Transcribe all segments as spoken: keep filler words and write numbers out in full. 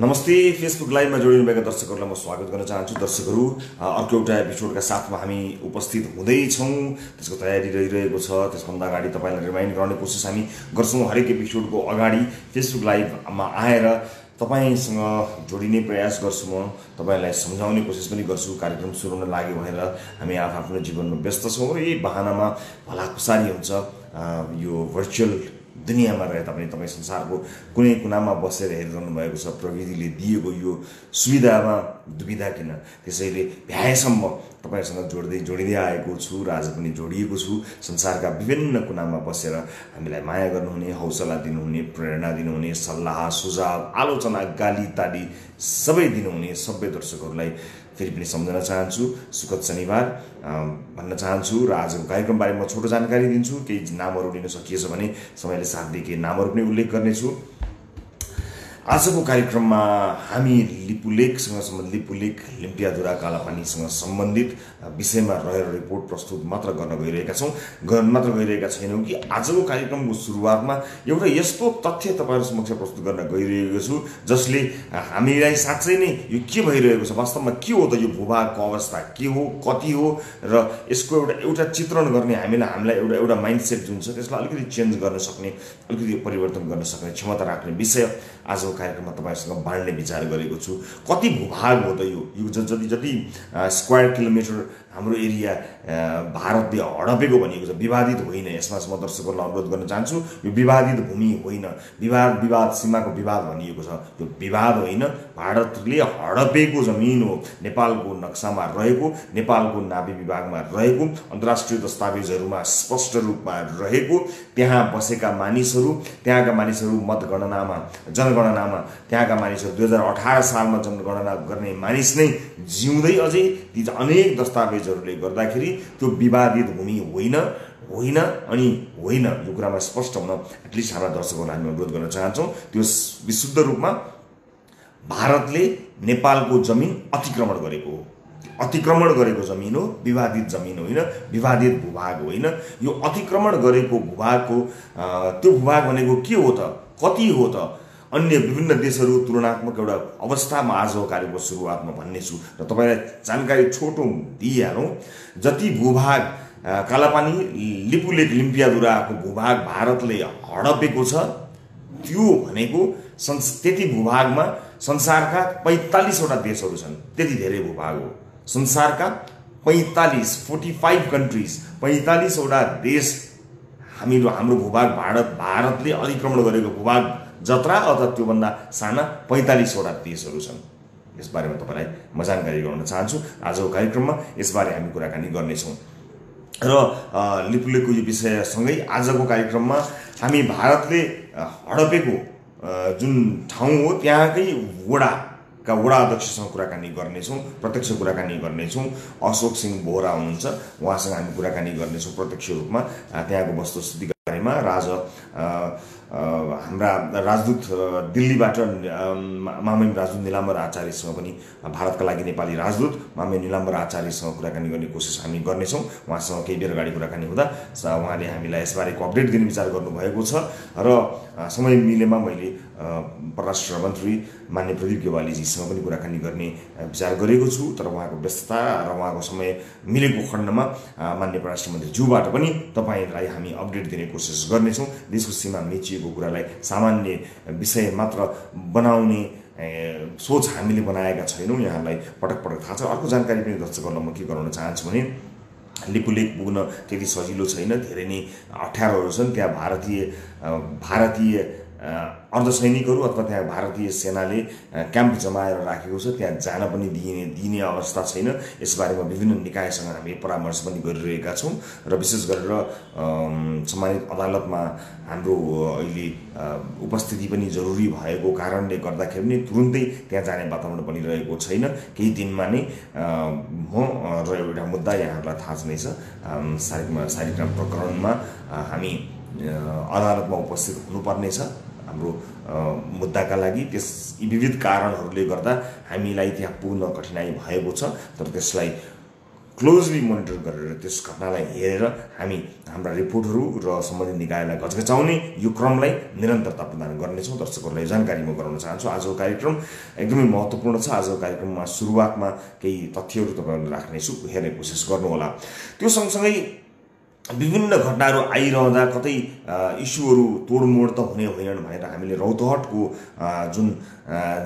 नमस्ते Facebook live में जोडिनु भएका दर्शकहरुलाई म स्वागत गर्न चाहन्छु। दर्शकहरु, अर्को एउटा एपिसोडका साथमा हामी उपस्थित हुँदै छौं। त्यसको तयारी रहिरहेको छ। त्यसभन्दा अगाडि तपाईलाई रिमाइन्ड गर्ने कोसिस हामी गर्छौं। हरेक एपिसोडको अगाडि फेसबुक लाइभमा आएर तपाईसँग जोडिने प्रयास गर्छु। म तपाईलाई सम्झाउने कोसिस पनि गर्छु। कार्यक्रम सुरु हुन लाग्यो भनेर हामी आफआफ्नो जीवनमा व्यस्त छौं र यही बहानामा भलाकुसारी हुन्छ। यो भर्चुअल दुनियामा रहे तापनि तपाईँ संसारको कुनै कुनामा बसेर हेरिरहनु भएको छ। प्रविधिले दिएको यो सुविधामा दुविधा किन? त्यसैले भ्याएसम्म तपाईसँग जोड्दै जोडिँदै आएको छु र आज पनि जोडिएको छु। संसारका विभिन्न कुनामा बसेर हामीलाई माया गर्नुहुने, हौसला दिनुहुने, प्रेरणा दिनुहुने, सल्लाह सुझाव, आलोचना, गाली ताली सबै दिनुहुने सबै दर्शकहरूलाई फेरि पनि सम्झन चाहन्छु। सुखद शनिबार भन्न चाहन्छु र आजको कार्यक्रम बारेमा छोटो जानकारी दिन्छु। केही नामहरू लिन सकिएछ भने समयले साथ दिए केही नामहरू पनि उल्लेख गर्नेछु। आजको कार्यक्रममा हामी लिपुलेखसँग सम्बन्धित लिपुलेख लिम्पियाधुरा कालापानीसँग सम्बन्धित विषयमा रहेर रिपोर्ट प्रस्तुत मात्र गर्न गइरहेका छौँ गर्न मात्र गइरहेका छैनौँ कि आजको कार्यक्रमको सुरुवातमा एउटा यस्तो तथ्य तपाईहरु समक्ष प्रस्तुत गर्न गइरहेको छु जसले हामीलाई साँच्चै नै यो के भइरहेको छ, वास्तवमा के हो त यो भूभागको अवस्था के हो, कति हो र यसको एउटा एउटा चित्रण गर्ने हामीलाई हामीलाई एउटा एउटा माइन्डसेट जुन छ त्यसलाई अलिकति चेन्ज गर्न सक्ने, अलिकति परिवर्तन गर्न सक्ने क्षमता राख्ने विषय आज कार्यक्रममा तपाईहरुसँग बाँड्ने विचार गरेको छु। कति भूभाग हो त यो? यो जति जति स्क्वायर किलोमिटर हाम्रो एरिया भारतले हडपेको भनिएको छ विवादित होइन। यसमा म दर्शकहरुलाई अनुरोध गर्न चाहन्छु, यो विवादित भूमि होइन। विवाद विवाद सीमाको विवाद भनिएको छ, यो विवाद होइन। भारतले हडपेको जमिन हो। नेपालको नक्सामा रहेको, नेपालको नाभि विभागमा रहेको, अन्तर्राष्ट्रिय दस्तावेजहरुमा स्पष्ट रूपमा रहेको, त्यहाँ बसेका मानिसहरु, त्यहाँका मानिसहरु मतगणनामा जनगणना त्यहाँका मानिसहरू दुई हजार अठारह सालमा जनगणना गर्ने मानिस नै जिउँदै अझै ती अनेक दस्तावेजहरूले गर्दाखेरि त्यो विवादित भूमि होइन होइन अनि होइन। यो कुरामा स्पष्ट हुन एटलिस्ट हाम्रा दर्शकहरूलाई हामी अनुरोध गर्न चाहन्छौँ। त्यो विशुद्ध रूपमा भारतले नेपालको जमिन अतिक्रमण गरेको हो। अतिक्रमण गरेको जमिन हो, विवादित जमिन होइन, विवादित भूभाग होइन। यो अतिक्रमण गरेको भूभागको त्यो भूभाग भनेको के हो त, कति हो त? अन्य विभिन्न देशहरू तुलनात्मक एउटा अवस्थामा आजको कार्यको सुरुवातमा भन्नेछु र तपाईलाई जानकारी छोटो दिइहालौँ। जति भूभाग कालापानी लिपुलेख लिम्पियाधुराको भूभाग भारतले हडपेको छ त्यो भनेको त्यति भूभागमा संसारका पैँतालिसवटा देशहरू छन्। त्यति धेरै भूभाग हो। संसारका पैँतालिस फोर्टी फाइभ कन्ट्रिज पैँतालिसवटा देश हामीहरू हाम्रो भूभाग भारत भारतले अतिक्रमण गरेको भूभाग जत्रा अथवा त्योभन्दा साना पैँतालिसवटा देशहरू छन्। यसबारेमा तपाईलाई म जानकारी गराउन चाहन्छु। आजको कार्यक्रममा यसबारे हामी कुराकानी गर्नेछौँ र लिपुलेखको यो विषयसँगै आजको कार्यक्रममा हामी भारतले हडपेको जुन ठाउँ हो त्यहाँकै वडाका वडा अध्यक्षसँग कुराकानी गर्नेछौँ, प्रत्यक्ष कुराकानी गर्नेछौँ। अशोक सिंह बोहरा हुनुहुन्छ, उहाँसँग हामी कुराकानी गर्नेछौँ प्रत्यक्ष रूपमा त्यहाँको वस्तुस्थितिका बारेमा। राज हाम्रा राजदूत दिल्लीबाट मामैन राजदूत निलाम्बर आचार्यसँग पनि भारतका लागि नेपाली राजदूत मामैन निलाम्बर आचार्यसँग कुराकानी गर्ने कोसिस हामी गर्नेछौँ। उहाँसँग केही बेर अगाडि कुराकानी हुँदा उहाँले हामीलाई यसबारेको अपडेट दिने विचार गर्नुभएको छ र समय मिलेमा मैले परराष्ट्र मन्त्री मान्य प्रदीप गेवालीजीसँग पनि कुराकानी गर्ने विचार गरेको छु तर उहाँको व्यस्तता र उहाँको समय मिलेको खण्डमा मान्य परराष्ट्र मन्त्रीज्यूबाट पनि तपाईँलाई हामी अपडेट दिने कोसिस गर्नेछौँ। देशको सीमा मेचिएको कुरालाई सामान्य विषय मात्र बनाउने सोच हामीले बनाएका छैनौँ। यहाँलाई पटक पटक थाहा छ। अर्को जानकारी पनि दर्शकहरूलाई म के गराउन चाहन्छु भने लिपुलेख पुग्न त्यति सजिलो छैन। धेरै नै अप्ठ्यारोहरू छन्। त्यहाँ भारतीय भारतीय अर्धसैनिकहरू अथवा त्यहाँ भारतीय सेनाले क्याम्प जमाएर राखेको छ। त्यहाँ जान पनि दिइने दिने अवस्था छैन। यसबारेमा विभिन्न निकायसँग हामी परामर्श पनि गरिरहेका छौँ र विशेष गरेर सम्मानित अदालतमा हाम्रो अहिले उपस्थिति पनि जरुरी भएको कारणले गर्दाखेरि पनि तुरुन्तै त्यहाँ जाने वातावरण बनिरहेको छैन। केही दिनमा नै म र एउटा मुद्दा यहाँहरूलाई थाहा नै छ, शारीरिक शारीरिक प्रकरणमा हामी अदालतमा उपस्थित हुनुपर्नेछ। हाम्रो मुद्दाका लागि त्यस विविध कारणहरूले गर्दा हामीलाई त्यहाँ पुग्न कठिनाई भएको छ तर त्यसलाई क्लोजली मोनिटर गरेर त्यस घटनालाई हेरेर हामी हाम्रा रिपोर्टहरु र सम्बन्धित निकायलाई घचघचाउने यो क्रमलाई निरन्तरता प्रदान गर्नेछौँ। दर्शकहरुलाई जानकारी म गराउन चाहन्छु। आजको कार्यक्रम एकदमै महत्त्वपूर्ण छ। आजको कार्यक्रममा सुरुवातमा केही तथ्यहरु तपाईहरुले राख्नेछु, हेर्ने कोसिस गर्नु होला। त्यो सँगसँगै विभिन्न घटनाहरु आइरहँदा कतै इश्युहरु तोडमोड त हुने होइनन् भनेर हामीले रौतहटको जुन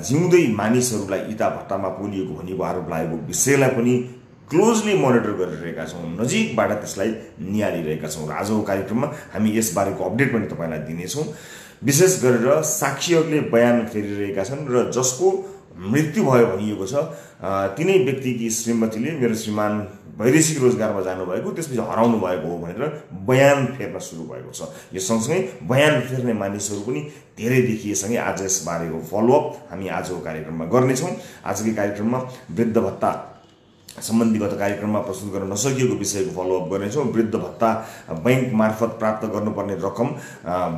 जिउँदै मानिसहरुलाई इटाभट्टामा पोलिएको भनी आरोप लागेको विषयलाई पनि क्लोजली मोनिटर गरिरहेका छौं, नजिकबाट त्यसलाई नियालिरहेका छौं। आजको कार्यक्रममा हामी यसबारेको अपडेट पनि तपाईलाई दिनेछौं। विशेष गरेर साक्षीहरुले बयान फेरिरहेका छन् र जसको मृत्यु भयो भनिएको छ तिनै व्यक्तिकी श्रीमतीले मेरो श्रीमान वैदेशिक रोजगारमा जानुभएको त्यसपछि हराउनु भएको हो भनेर बयान फेर्न सुरु भएको छ। यो सँगसँगै बयान फेर्ने मानिसहरु पनि धेरै देखिएसँगै आज यसबारेको फलोअप हामी आजको कार्यक्रममा गर्नेछौं। आजको कार्यक्रममा वृद्ध भत्ता सम्बन्धी गत कार्यक्रममा प्रस्तुत गर्न नसकिएको विषयको फलोअप गर्नेछौं। वृद्ध भत्ता बैंक मार्फत प्राप्त गर्नुपर्ने रकम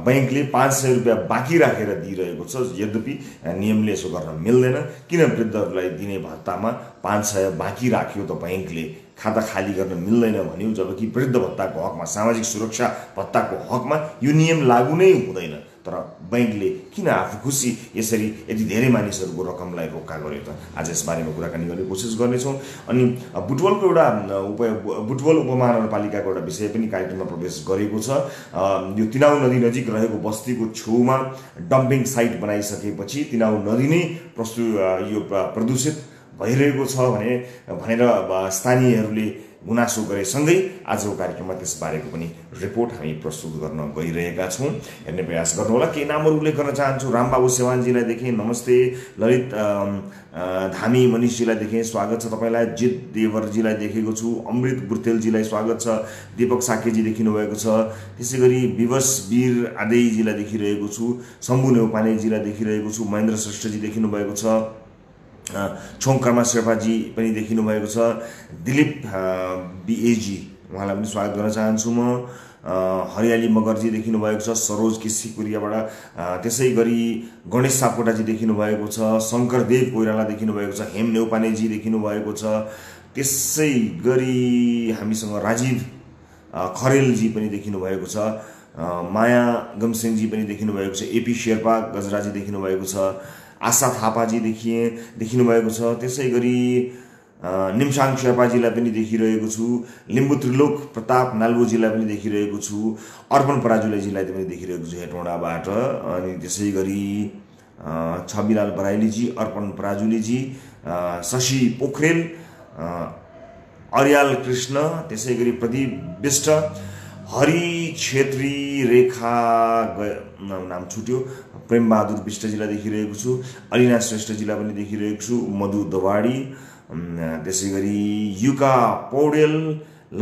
बैंकले पाँच सय रुपैयाँ बाँकी राखेर दिइरहेको छ, यद्यपि नियमले यसो गर्न मिल्दैन। किन वृद्धहरूलाई दिने भत्तामा पाँच सय बाँकी राख्यो त बैंकले, खाता खाली गर्न मिल्दैन भन्यो, जबकि वृद्ध भत्ताको हकमा सामाजिक सुरक्षा भत्ताको हकमा यो नियम लागू नै हुँदैन। तर बैंकले किन आफू खुसी यसरी यति धेरै मानिसहरुको रकमलाई रोक्का गर्यो त? आज यस बारेमा कुराकानी गर्ने कोसिस गर्नेछौं। अनि बुटवलको एउटा उप बुटवल उपमहानगरपालिकाको एउटा विषय पनि कार्यक्रममा प्रवेश गरेको छ। यो तिनाउ नदी नजिक रहेको बस्तीको छेउमा डम्पिङ साइट बनाइसकेपछि तिनाउ नदी नै यो प्रदूषित भइरहेको छ भने भनेर स्थानीयहरुले गुनासो गरेसँगै आजको कार्यक्रममा त्यसबारेको पनि रिपोर्ट हामी प्रस्तुत गर्न गइरहेका छौं। हेर्ने प्रयास गर्नु होला। केही नामहरु उल्लेख गर्न चाहन्छु। रामबाबु सेवानजीलाई देखेँ, नमस्ते। ललित धामी मनीषजीलाई देखेँ, स्वागत छ तपाईलाई। जित देवरजीलाई देखेको छु। अमृत बुर्तेलजीलाई स्वागत छ। दीपक साकेजी देखिनु भएको छ। त्यसैगरी विवश वीर आदेईजीलाई देखिरहेको छु। शम्भु नेउपानेजीलाई देखिरहेको छु। महेन्द्र श्रेष्ठजी देखिनु भएको छ। छोङकर्मा शेर्पाजी पनि देखिनु भएको छ। दिलीप बीएजी उहाँलाई पनि स्वागत गर्न चाहन्छु म। हरियाली मगरजी देखिनु भएको छ सरोज किसी कोरियाबाट। त्यसै गरी गणेश सापकोटाजी देखिनु भएको छ। शंकर देव कोइराला देखिनु भएको छ। हेम नेउपानेजी देखिनु भएको छ। त्यसै गरी हामीसँग राजीव खरेलजी पनि देखिनु भएको छ। माया गमसिंहजी पनि देखिनु भएको छ। एपी शेर्पा गजराजी देखिनु भएको छ। आशा थापाजी देखिए देखिनु भएको छ। त्यसैगरी निमसाङ शेर्पाजीलाई पनि देखिरहेको छु। लिम्बु त्रिलोक प्रताप नालबोजीलाई पनि देखिरहेको छु। अर्पण पराजुलेजीलाई पनि देखिरहेको छु हेटौँडाबाट। अनि त्यसैगरी छविलाल बराइलीजी, अर्पण पराजुलेजी, शशि पोखरेल, अर्याल कृष्ण, त्यसैगरी प्रदीप विष्ट, हरि छेत्री, रेखा नाम छुट्यो, प्रेमबहादुर विष्टजीलाई देखिरहेको छु। अलिना श्रेष्ठजीलाई पनि देखिरहेको छु। मधु दवाडी, त्यसैगरी युका पौडेल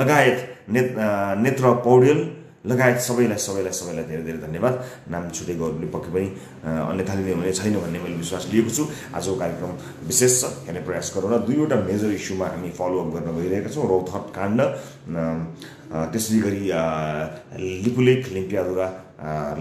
लगायत नेत नेत्र पौडेल लगायत सबैलाई सबैलाई सबैलाई धेरै धेरै धन्यवाद। नाम छुटेको अरूले पक्कै पनि अन्यथा लिने हुने छैन भन्ने मैले विश्वास लिएको छु। आजको कार्यक्रम विशेष छ, हेर्ने प्रयास गरौँ र दुईवटा मेजर इस्युमा हामी फलोअप गर्न गइरहेका छौँ। रौतहट काण्ड, त्यसै गरी लिपुलेख लिम्प्याधुरा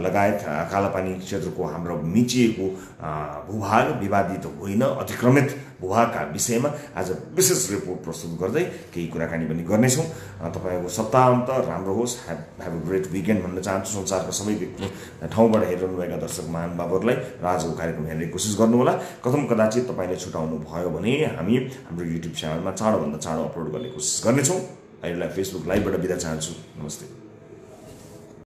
लगायत कालापानी क्षेत्रको हाम्रो मिचिएको भूभाग विवादित होइन अतिक्रमित भूभागका विषयमा आज विशेष रिपोर्ट प्रस्तुत गर्दै केही कुराकानी पनि गर्नेछौँ। तपाईको सप्ताहन्त राम्रो होस्। ह्याभ अ ग्रेट विकेन्ड भन्न चाहन्छु संसारको सबै ठाउँबाट हेरिरहनुभएका दर्शक महानुभावहरूलाई र आजको कार्यक्रम हेर्ने कोसिस गर्नुहोला। कथम कदाचित तपाईँले छुटाउनु भयो भने हामी हाम्रो युट्युब च्यानलमा चाँडोभन्दा चाँडो अपलोड गर्ने कोसिस गर्नेछौँ। अहिले फेसबुक लाइभबाट बिदा चाहन्छु। नमस्ते।